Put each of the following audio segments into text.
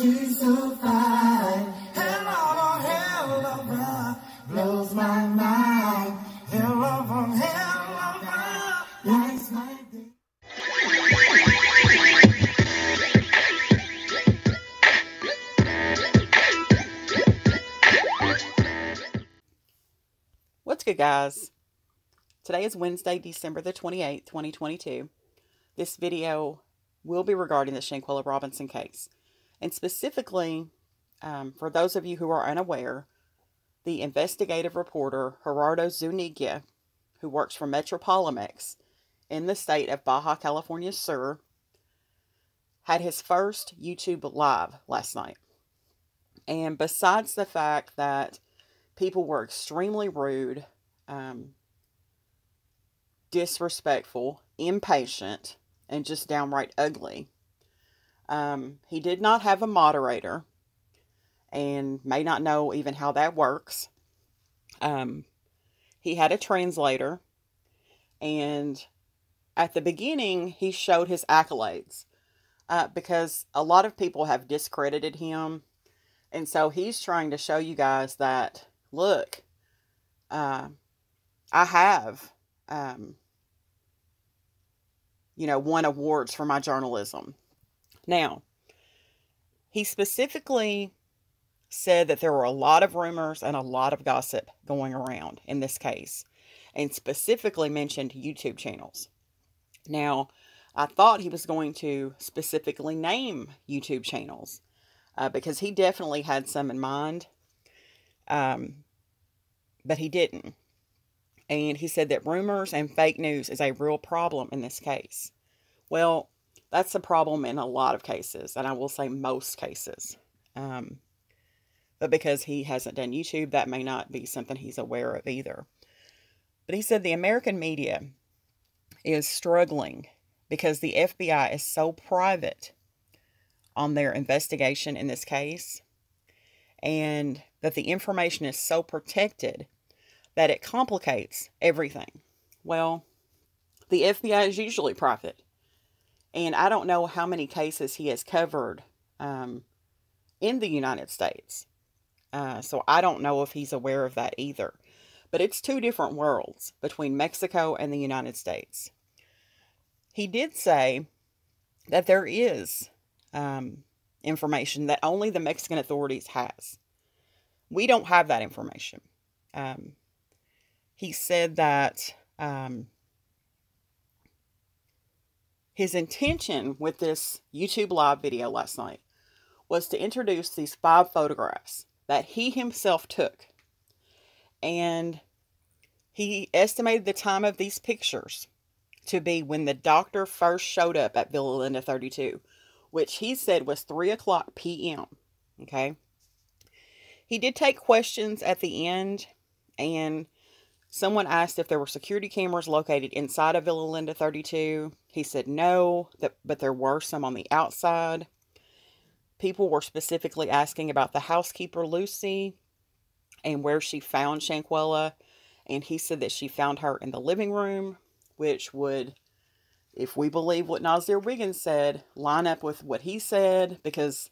she's so fine. Hello, hello, hello, blows my mind. Hello, hello, hello, lights my day. What's good, guys? Today is Wednesday, December the 28th, 2022. This video will be regarding the Shanquella Robinson case. And specifically, for those of you who are unaware, the investigative reporter, Gerardo Zuñiga, who works for MetropoliMX in the state of Baja California Sur, had his first YouTube live last night. And besides the fact that people were extremely rude, disrespectful, impatient, and just downright ugly. He did not have a moderator and may not know even how that works. He had a translator, and at the beginning he showed his accolades because a lot of people have discredited him. And so he's trying to show you guys that, look, I have you know, won awards for my journalism. Now, he specifically said that there were a lot of rumors and a lot of gossip going around in this case, and specifically mentioned YouTube channels. Now, I thought he was going to specifically name YouTube channels because he definitely had some in mind, but he didn't. And he said that rumors and fake news is a real problem in this case. Well, that's a problem in a lot of cases, and I will say most cases. But because he hasn't done YouTube, that may not be something he's aware of either. But he said the American media is struggling because the FBI is so private on their investigation in this case, and that the information is so protected that it complicates everything. Well, the FBI is usually private. And I don't know how many cases he has covered in the United States. So I don't know if he's aware of that either. But it's two different worlds between Mexico and the United States. He did say that there is information that only the Mexican authorities has. We don't have that information. He said that his intention with this YouTube live video last night was to introduce these 5 photographs that he himself took. And he estimated the time of these pictures to be when the doctor first showed up at Villa Linda 32, which he said was 3:00 p.m. Okay. He did take questions at the end, and someone asked if there were security cameras located inside of Villa Linda 32. He said no, but there were some on the outside. People were specifically asking about the housekeeper, Lucy, and where she found Shanquella. And he said that she found her in the living room, which would, if we believe what Nazir Wiggins said, line up with what he said, because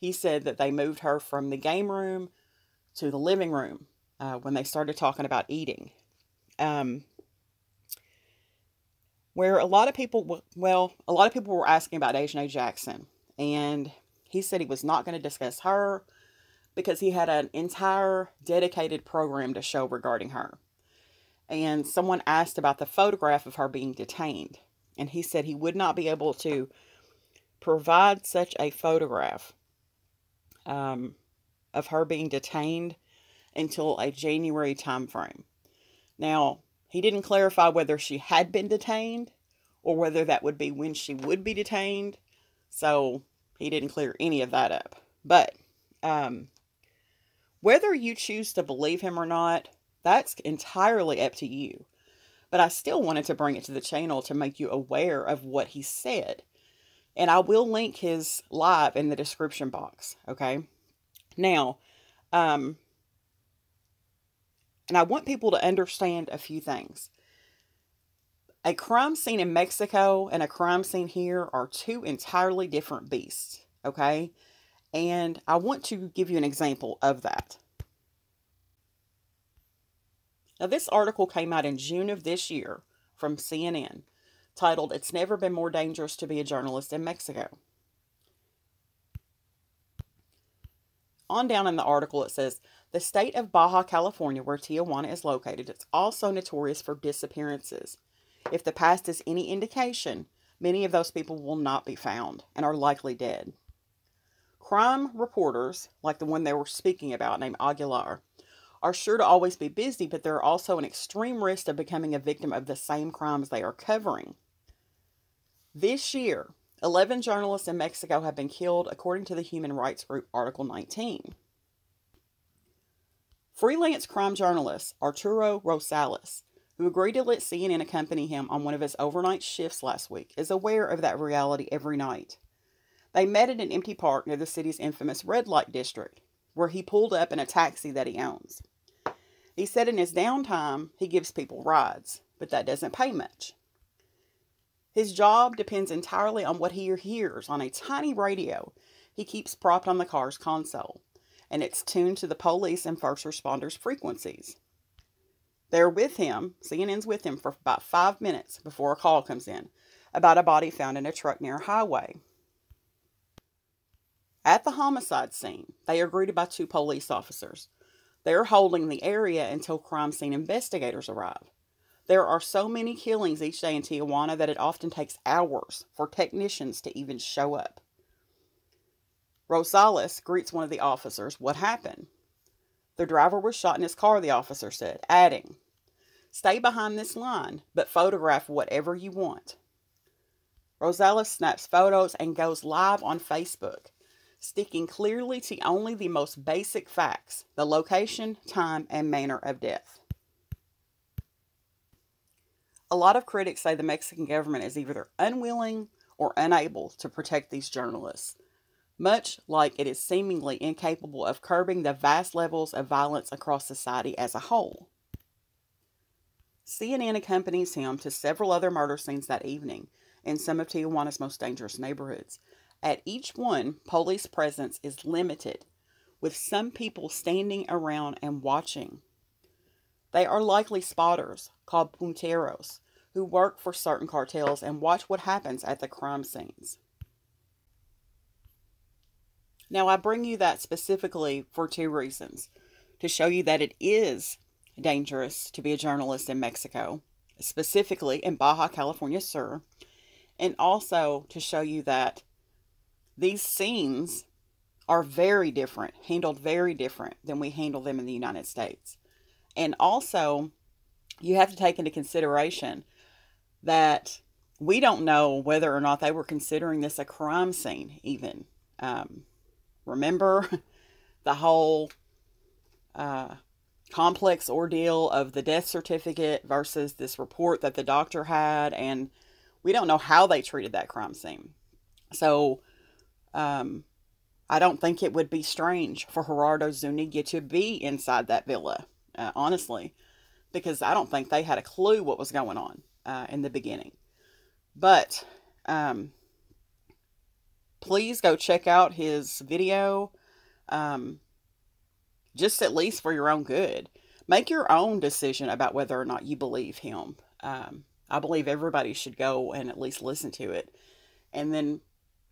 he said that they moved her from the game room to the living room when they started talking about eating. Where a lot of people, a lot of people were asking about Ajaine A. Jackson. And he said he was not going to discuss her because he had an entire dedicated program to show regarding her. And someone asked about the photograph of her being detained. And he said he would not be able to provide such a photograph of her being detained until a January time frame. Now, he didn't clarify whether she had been detained or whether that would be when she would be detained. So he didn't clear any of that up. But whether you choose to believe him or not, that's entirely up to you. But I still wanted to bring it to the channel to make you aware of what he said. And I will link his live in the description box. Okay. Now, and I want people to understand a few things. A crime scene in Mexico and a crime scene here are two entirely different beasts, okay? And I want to give you an example of that. Now, this article came out in June of this year from CNN, titled, "It's Never Been More Dangerous to Be a Journalist in Mexico." On down in the article, it says, the state of Baja California, where Tijuana is located, is also notorious for disappearances. If the past is any indication, many of those people will not be found and are likely dead. Crime reporters, like the one they were speaking about named Aguilar, are sure to always be busy, but there are also an extreme risk of becoming a victim of the same crimes they are covering. This year, 11 journalists in Mexico have been killed, according to the human rights group Article 19. Freelance crime journalist Arturo Rosales, who agreed to let CNN accompany him on one of his overnight shifts last week, is aware of that reality every night. They met at an empty park near the city's infamous red light district, where he pulled up in a taxi that he owns. He said in his downtime, he gives people rides, but that doesn't pay much. His job depends entirely on what he hears on a tiny radio he keeps propped on the car's console, and it's tuned to the police and first responders' frequencies. They're with him, CNN's with him, for about 5 minutes before a call comes in about a body found in a truck near a highway. At the homicide scene, they are greeted by two police officers. They are holding the area until crime scene investigators arrive. There are so many killings each day in Tijuana that it often takes hours for technicians to even show up. Rosales greets one of the officers. What happened? The driver was shot in his car, the officer said, adding, stay behind this line, but photograph whatever you want. Rosales snaps photos and goes live on Facebook, sticking clearly to only the most basic facts, the location, time, and manner of death. A lot of critics say the Mexican government is either unwilling or unable to protect these journalists, much like it is seemingly incapable of curbing the vast levels of violence across society as a whole. CNN accompanies him to several other murder scenes that evening in some of Tijuana's most dangerous neighborhoods. At each one, police presence is limited, with some people standing around and watching. They are likely spotters, called punteros, who work for certain cartels and watch what happens at the crime scenes. Now, I bring you that specifically for two reasons. To show you that it is dangerous to be a journalist in Mexico, specifically in Baja California Sur, and also to show you that these scenes are very different, handled very different than we handle them in the United States. And also, you have to take into consideration that we don't know whether or not they were considering this a crime scene even. Remember the whole complex ordeal of the death certificate versus this report that the doctor had, and we don't know how they treated that crime scene. So, I don't think it would be strange for Gerardo Zuñiga to be inside that villa, honestly, because I don't think they had a clue what was going on in the beginning. But please go check out his video, just at least for your own good. Make your own decision about whether or not you believe him. I believe everybody should go and at least listen to it, and then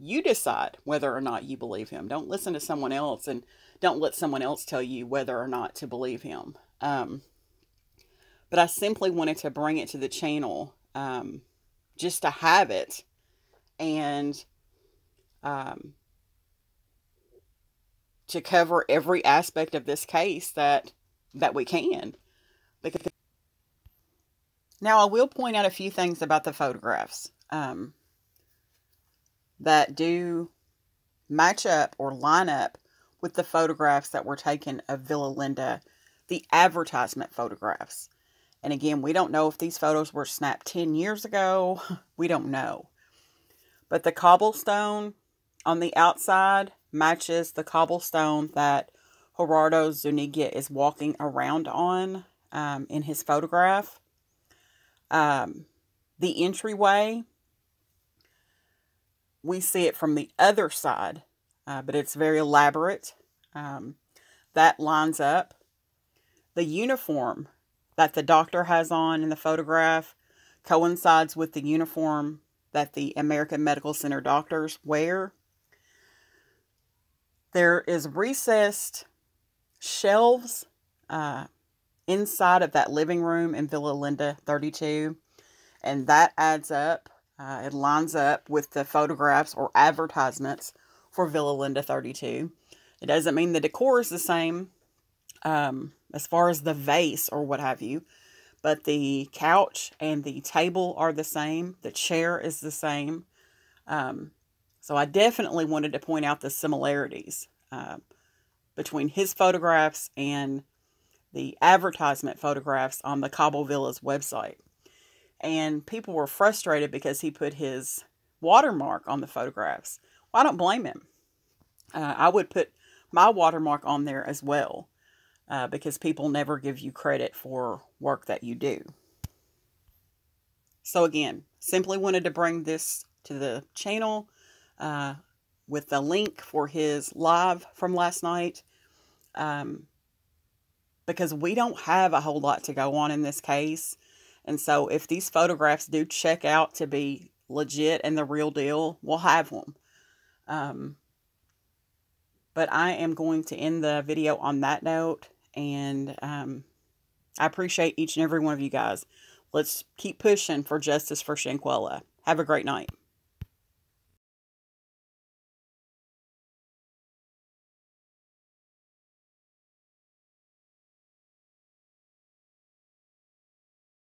you decide whether or not you believe him. Don't listen to someone else, and don't let someone else tell you whether or not to believe him. But I simply wanted to bring it to the channel just to have it, and to cover every aspect of this case that we can. Because now I will point out a few things about the photographs. That do match up or line up with the photographs that were taken of Villa Linda, the advertisement photographs. And again, we don't know if these photos were snapped 10 years ago. We don't know. But the cobblestone on the outside matches the cobblestone that Gerardo Zuñiga is walking around on in his photograph. The entryway, we see it from the other side but it's very elaborate. That lines up. The uniform that the doctor has on in the photograph coincides with the uniform that the American Medical Center doctors wear. There is recessed shelves inside of that living room in Villa Linda 32, and that adds up. It lines up with the photographs or advertisements for Villa Linda 32. It doesn't mean the decor is the same as far as the vase or what have you, but the couch and the table are the same. The chair is the same. So I definitely wanted to point out the similarities between his photographs and the advertisement photographs on the Cabo Villas website. And people were frustrated because he put his watermark on the photographs. Well, I don't blame him. I would put my watermark on there as well, because people never give you credit for work that you do. So again, simply wanted to bring this to the channel with the link for his live from last night, because we don't have a whole lot to go on in this case. And so if these photographs do check out to be legit and the real deal, we'll have them. But I am going to end the video on that note. And I appreciate each and every one of you guys. Let's keep pushing for justice for Shanquella. Have a great night.